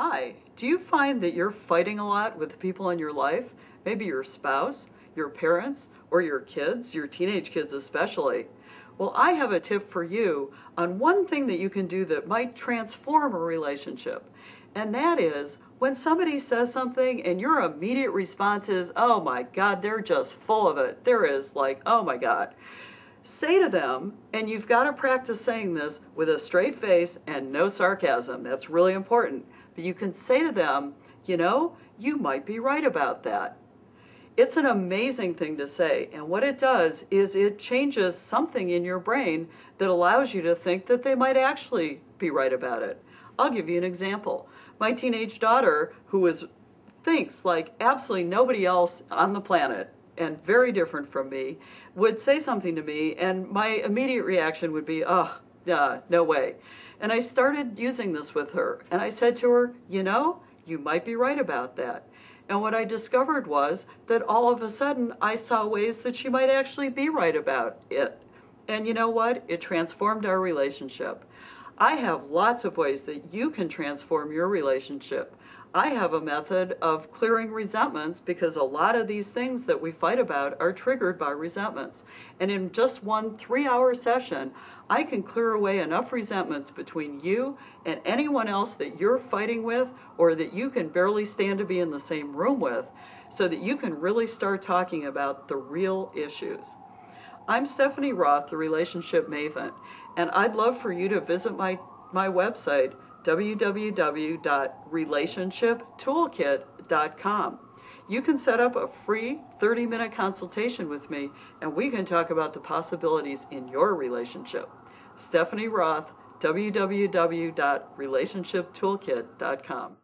Hi, do you find that you're fighting a lot with the people in your life? Maybe your spouse, your parents, or your kids, your teenage kids especially. Well, I have a tip for you on one thing that you can do that might transform a relationship. And that is when somebody says something and your immediate response is, oh my God, they're just full of it. There is like, oh my God. Say to them, and you've got to practice saying this with a straight face and no sarcasm. That's really important. But you can say to them, you know, you might be right about that. It's an amazing thing to say, and what it does is it changes something in your brain that allows you to think that they might actually be right about it. I'll give you an example. My teenage daughter, who thinks like absolutely nobody else on the planet, and very different from me, would say something to me, and my immediate reaction would be, oh, no way. And I started using this with her, and I said to her, you know, you might be right about that. And what I discovered was that all of a sudden I saw ways that she might actually be right about it. And you know what? It transformed our relationship. I have lots of ways that you can transform your relationship. I have a method of clearing resentments because a lot of these things that we fight about are triggered by resentments. And in just one 3-hour session, I can clear away enough resentments between you and anyone else that you're fighting with or that you can barely stand to be in the same room with so that you can really start talking about the real issues. I'm Stephanie Roth, the Relationship Maven, and I'd love for you to visit my website, www.relationshiptoolkit.com. You can set up a free 30-minute consultation with me, and we can talk about the possibilities in your relationship. Stephanie Roth, www.relationshiptoolkit.com.